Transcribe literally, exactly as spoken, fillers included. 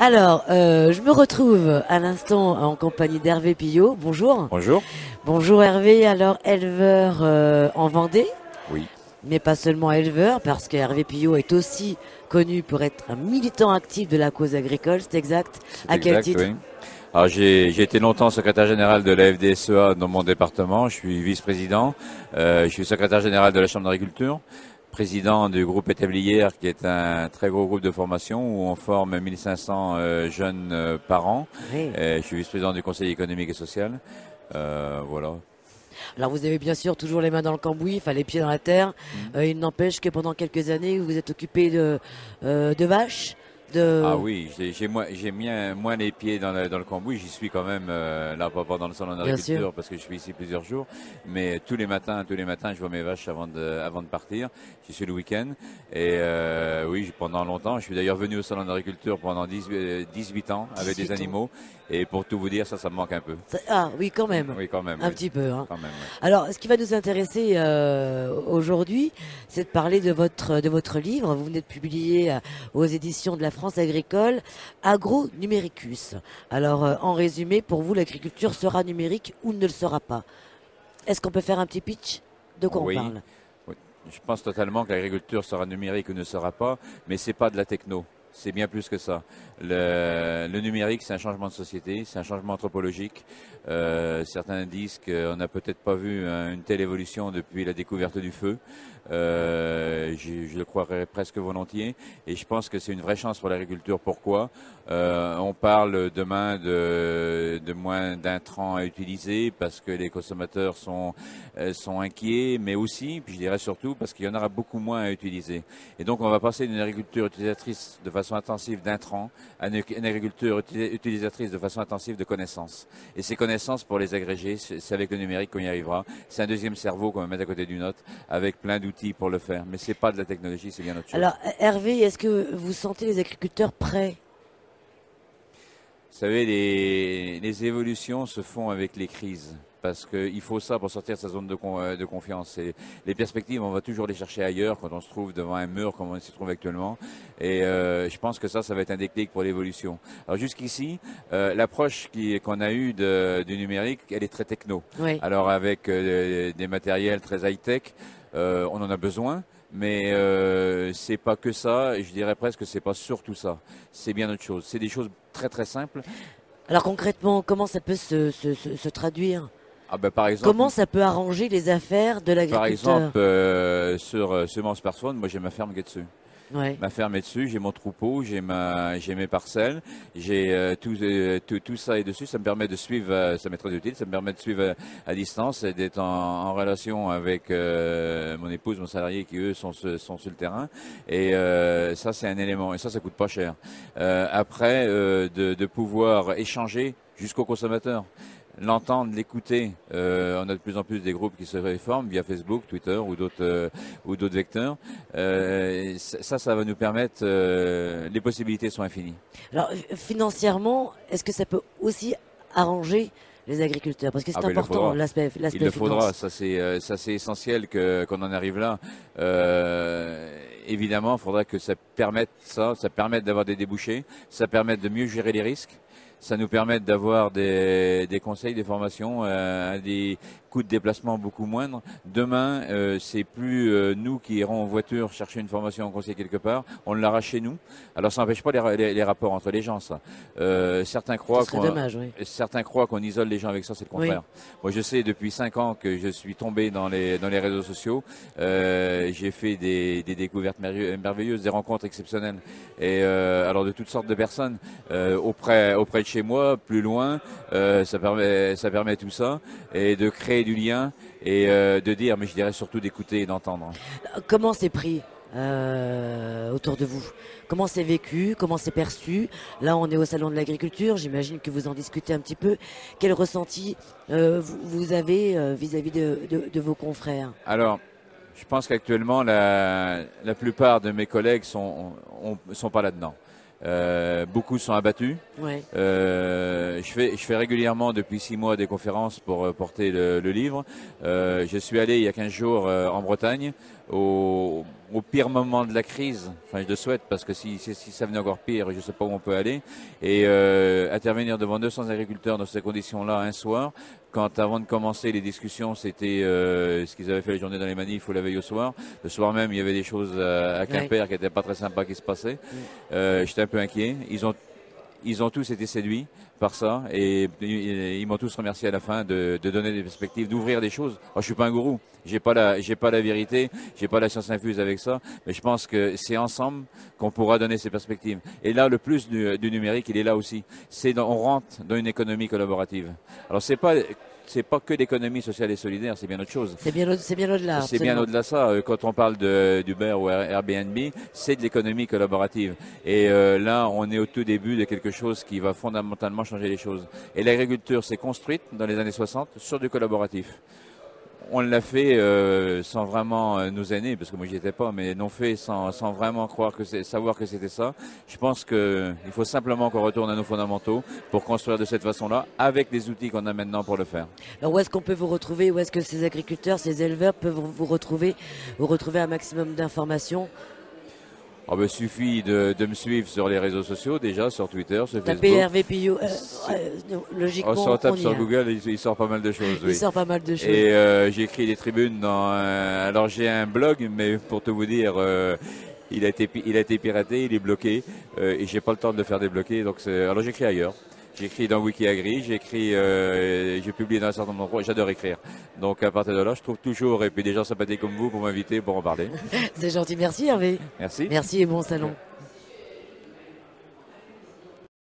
Alors, euh, je me retrouve à l'instant en compagnie d'Hervé Piot. Bonjour. Bonjour. Bonjour Hervé, alors éleveur euh, en Vendée. Oui. Mais pas seulement éleveur, parce que Hervé Piot est aussi connu pour être un militant actif de la cause agricole, c'est exact. À exact, quel titre? Oui. Alors j'ai été longtemps secrétaire général de la F D S E A dans mon département, je suis vice-président, euh, je suis secrétaire général de la Chambre d'agriculture, président du groupe établière qui est un très gros groupe de formation où on forme mille cinq cents euh, jeunes euh, par an. Oui. Je suis vice-président du conseil économique et social. Euh, voilà. Alors vous avez bien sûr toujours les mains dans le cambouis, enfin les pieds dans la terre. Mmh. Euh, il n'empêche que pendant quelques années vous vous êtes occupé de, euh, de vaches. De... Ah oui, j'ai moins, moins, moins les pieds dans, la, dans le cambouis, j'y suis quand même, euh, là, pas dans le salon d'agriculture parce que je suis ici plusieurs jours, mais tous les matins, tous les matins, je vois mes vaches avant de, avant de partir, j'y suis le week-end, et euh, oui, pendant longtemps, je suis d'ailleurs venu au salon d'agriculture pendant dix-huit ans avec des animaux, et pour tout vous dire, ça, ça me manque un peu. Ça, ah oui, quand même, oui, quand même un oui. petit peu. Hein. Quand même, oui. Alors, ce qui va nous intéresser euh, aujourd'hui, c'est de parler de votre, de votre livre, vous venez de publier euh, aux éditions de la France Agricole, Agronuméricus. Alors, euh, en résumé, pour vous, l'agriculture sera numérique ou ne le sera pas. Est-ce qu'on peut faire un petit pitch de quoi oui. on parle? Oui. Je pense totalement que l'agriculture sera numérique ou ne sera pas, mais c'est pas de la techno. C'est bien plus que ça. Le, le numérique, c'est un changement de société, c'est un changement anthropologique. Euh, certains disent qu'on n'a peut-être pas vu hein, une telle évolution depuis la découverte du feu. Euh, je, je le croirais presque volontiers. Et je pense que c'est une vraie chance pour l'agriculture. Pourquoi ? Euh, on parle demain de, de moins d'intrants à utiliser parce que les consommateurs sont, euh, sont inquiets, mais aussi, puis je dirais surtout, parce qu'il y en aura beaucoup moins à utiliser. Et donc, on va passer d'une agriculture utilisatrice de façon intensive d'intrants à une agriculture utilisatrice de façon intensive de connaissances. Et ces connaissances, pour les agréger, c'est avec le numérique qu'on y arrivera. C'est un deuxième cerveau qu'on va mettre à côté d'une autre, avec plein d'outils pour le faire. Mais c'est pas de la technologie, c'est bien autre chose. Alors, Hervé, est-ce que vous sentez les agriculteurs prêts ? Vous savez, les, les évolutions se font avec les crises. Parce qu'il faut ça pour sortir de sa zone de, con, de confiance. Et les perspectives, on va toujours les chercher ailleurs quand on se trouve devant un mur comme on s'y trouve actuellement. Et euh, je pense que ça, ça va être un déclic pour l'évolution. Alors jusqu'ici, euh, l'approche qu'on a eue de, du numérique, elle est très techno. Oui. Alors avec euh, des matériels très high-tech, euh, on en a besoin. Mais euh, c'est pas que ça. Je dirais presque que c'est pas surtout ça. C'est bien autre chose. C'est des choses très très simples. Alors concrètement, comment ça peut se, se, se, se traduire ? Ah ben par exemple, comment ça peut arranger les affaires de l'agriculteur? Par exemple, euh, sur euh, Semence Personne, moi j'ai ma ferme qui est dessus. Ouais. Ma ferme est dessus, j'ai mon troupeau, j'ai ma, j'ai mes parcelles, j'ai euh, tout, euh, tout, tout ça est dessus. Ça me permet de suivre, euh, ça m'est très utile, ça me permet de suivre euh, à distance, d'être en, en relation avec euh, mon épouse, mon salarié qui eux sont, sont sur le terrain. Et euh, ça c'est un élément. Et ça, ça coûte pas cher. Euh, après, euh, de, de pouvoir échanger jusqu'au consommateur. L'entendre, l'écouter. Euh, on a de plus en plus des groupes qui se réforment via Facebook, Twitter ou d'autres euh, ou d'autres vecteurs. Euh, ça, ça va nous permettre. Euh, les possibilités sont infinies. Alors financièrement, est-ce que ça peut aussi arranger les agriculteurs, parce que c'est ah important l'aspect finance. Il le faudra, ça c'est ça c'est essentiel que qu'on en arrive là. Euh, évidemment, il faudra que ça permette ça, ça permette d'avoir des débouchés, ça permette de mieux gérer les risques. Ça nous permet d'avoir des, des conseils, des formations, euh, des coûts de déplacement beaucoup moindres. Demain, euh, c'est plus euh, nous qui irons en voiture chercher une formation en conseil quelque part. On l'aura chez nous. Alors, ça n'empêche pas les, les, les rapports entre les gens, ça. Euh, certains croient qu'on oui. certains croient qu'on isole les gens avec ça, c'est le contraire. Oui. Moi, je sais depuis cinq ans que je suis tombé dans les dans les réseaux sociaux. Euh, J'ai fait des, des découvertes merveilleuses, des rencontres exceptionnelles, et euh, alors de toutes sortes de personnes euh, auprès auprès de chez moi, plus loin, euh, ça permet, ça permet tout ça, et de créer du lien, et euh, de dire, mais je dirais surtout d'écouter et d'entendre. Comment c'est pris euh, autour de vous? Comment c'est vécu? Comment c'est perçu? Là, on est au Salon de l'agriculture, j'imagine que vous en discutez un petit peu. Quel ressenti euh, vous, vous avez euh, vis-à-vis de, de, de vos confrères? Alors, je pense qu'actuellement, la, la plupart de mes collègues sont, on, on, sont pas là-dedans. Euh, beaucoup sont abattus. Ouais. Euh, je fais, je fais régulièrement depuis six mois des conférences pour euh, porter le, le livre. Euh, je suis allé il y a quinze jours euh, en Bretagne. au, au pire moment de la crise. Enfin, je le souhaite, parce que si, si, si ça venait encore pire, je ne sais pas où on peut aller. Et euh, intervenir devant deux cents agriculteurs dans ces conditions-là un soir, quand avant de commencer les discussions, c'était euh, ce qu'ils avaient fait les journées dans les manifs ou la veille au soir. Le soir même, il y avait des choses à, à Quimper oui. qui n'étaient pas très sympas qui se passaient. Oui. Euh, J'étais un peu inquiet. Ils ont Ils ont tous été séduits par ça et ils m'ont tous remercié à la fin de, de donner des perspectives, d'ouvrir des choses. Alors, je suis pas un gourou, j'ai pas la, j'ai pas la vérité, j'ai pas la science infuse avec ça, mais je pense que c'est ensemble qu'on pourra donner ces perspectives. Et là, le plus du, du numérique, il est là aussi. C'est dans, on rentre dans une économie collaborative. Alors c'est pas C'est pas que l'économie sociale et solidaire, c'est bien autre chose. C'est bien au-delà. C'est bien au-delà de ça. Quand on parle d'Uber ou Airbnb, c'est de l'économie collaborative. Et euh, là, on est au tout début de quelque chose qui va fondamentalement changer les choses. Et l'agriculture s'est construite dans les années soixante sur du collaboratif. On l'a fait euh, sans vraiment nous aîner, parce que moi j'y étais pas, mais non fait sans, sans vraiment croire que c'est, savoir que c'était ça. Je pense que il faut simplement qu'on retourne à nos fondamentaux pour construire de cette façon-là, avec les outils qu'on a maintenant pour le faire. Alors où est-ce qu'on peut vous retrouver? Où est-ce que ces agriculteurs, ces éleveurs peuvent vous retrouver? Vous retrouver un maximum d'informations? Il oh ben, suffit de, de me suivre sur les réseaux sociaux, déjà, sur Twitter, sur Tapez Facebook. Hervé Piot, euh, euh, logiquement, on s'en tape sur Google, il, il sort pas mal de choses. Il oui. sort pas mal de choses. Et euh, j'écris des tribunes dans... Euh, alors, j'ai un blog, mais pour te vous dire... Euh, il, a été, il a été piraté, il est bloqué, euh, et j'ai pas le temps de le faire débloquer. Donc alors, j'écris ailleurs. J'écris dans WikiAgri, j'écris, euh, j'ai publié dans un certain nombre d'endroits, j'adore écrire. Donc à partir de là, je trouve toujours, et puis des gens sympathiques comme vous pour m'inviter, pour en parler. C'est gentil, merci Hervé. Merci. Merci et bon salon. Ouais.